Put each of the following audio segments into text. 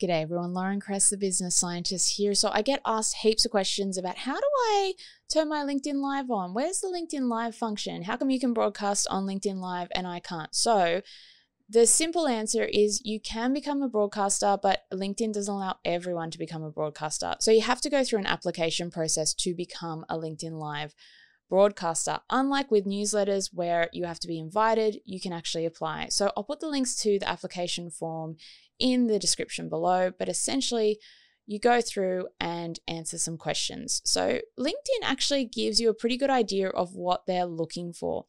G'day everyone, Lauren Kress, the business scientist here. So I get asked heaps of questions about how do I turn my LinkedIn Live on? Where's the LinkedIn Live function? How come you can broadcast on LinkedIn Live and I can't? So the simple answer is you can become a broadcaster, but LinkedIn doesn't allow everyone to become a broadcaster. So you have to go through an application process to become a LinkedIn Live broadcaster. Unlike with newsletters where you have to be invited, you can actually apply. So I'll put the links to the application form in the description below, but essentially you go through and answer some questions. So LinkedIn actually gives you a pretty good idea of what they're looking for.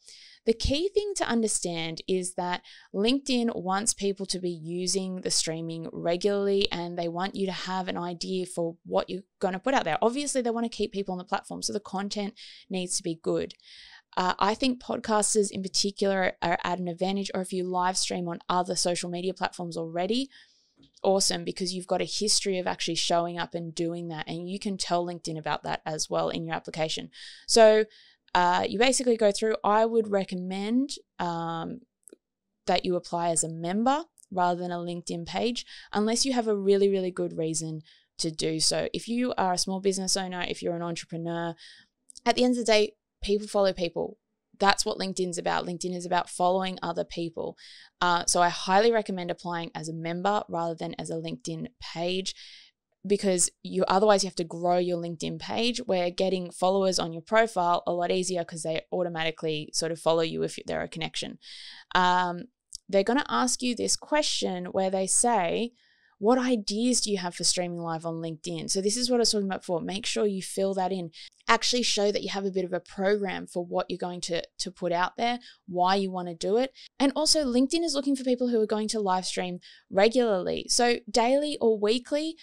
The key thing to understand is that LinkedIn wants people to be using the streaming regularly, and they want you to have an idea for what you're going to put out there. Obviously, they want to keep people on the platform, so the content needs to be good. I think podcasters in particular are at an advantage, or if you live stream on other social media platforms already, awesome, because you've got a history of actually showing up and doing that, and you can tell LinkedIn about that as well in your application. So you basically go through. I would recommend that you apply as a member rather than a LinkedIn page, unless you have a really, really good reason to do so. If you are a small business owner, if you're an entrepreneur, at the end of the day, people follow people. That's what LinkedIn's about. LinkedIn is about following other people. So I highly recommend applying as a member rather than as a LinkedIn page, because otherwise you have to grow your LinkedIn page, where getting followers on your profile a lot easier because they automatically sort of follow you if they're a connection. They're going to ask you this question where they say, what ideas do you have for streaming live on LinkedIn? So this is what I was talking about before. Make sure you fill that in. Actually show that you have a bit of a program for what you're going to put out there, why you want to do it. And also LinkedIn is looking for people who are going to live stream regularly. So daily or weekly,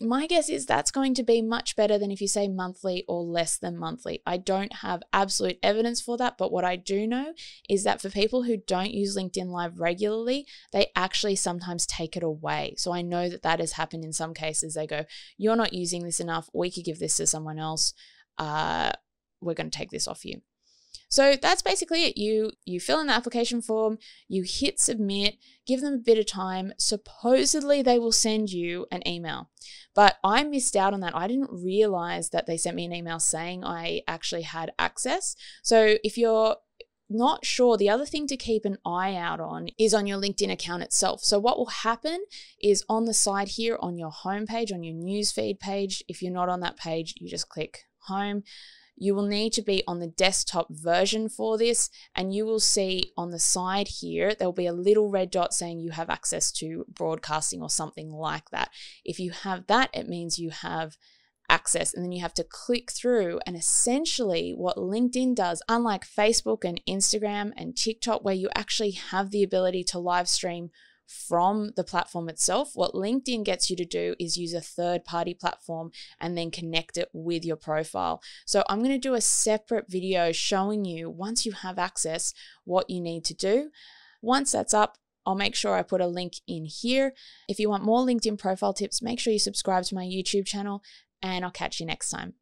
my guess is that's going to be much better than if you say monthly or less than monthly. I don't have absolute evidence for that, but what I do know is that for people who don't use LinkedIn Live regularly, they actually sometimes take it away. So I know that that has happened in some cases. They go, you're not using this enough. We could give this to someone else. We're going to take this off you. So that's basically it. You fill in the application form, you hit submit, give them a bit of time. Supposedly they will send you an email, but I missed out on that. I didn't realize that they sent me an email saying I actually had access. So if you're not sure, the other thing to keep an eye out on is on your LinkedIn account itself. So what will happen is on the side here on your homepage, on your newsfeed page, if you're not on that page, you just click home. You will need to be on the desktop version for this, and you will see on the side here, there'll be a little red dot saying you have access to broadcasting or something like that. If you have that, it means you have access, and then you have to click through, and essentially what LinkedIn does, unlike Facebook and Instagram and TikTok, where you actually have the ability to live stream from the platform itself, what LinkedIn gets you to do is use a third-party platform and then connect it with your profile. So I'm going to do a separate video showing you, once you have access, what you need to do. Once that's up, I'll make sure I put a link in here. If you want more LinkedIn profile tips, make sure you subscribe to my YouTube channel, and I'll catch you next time.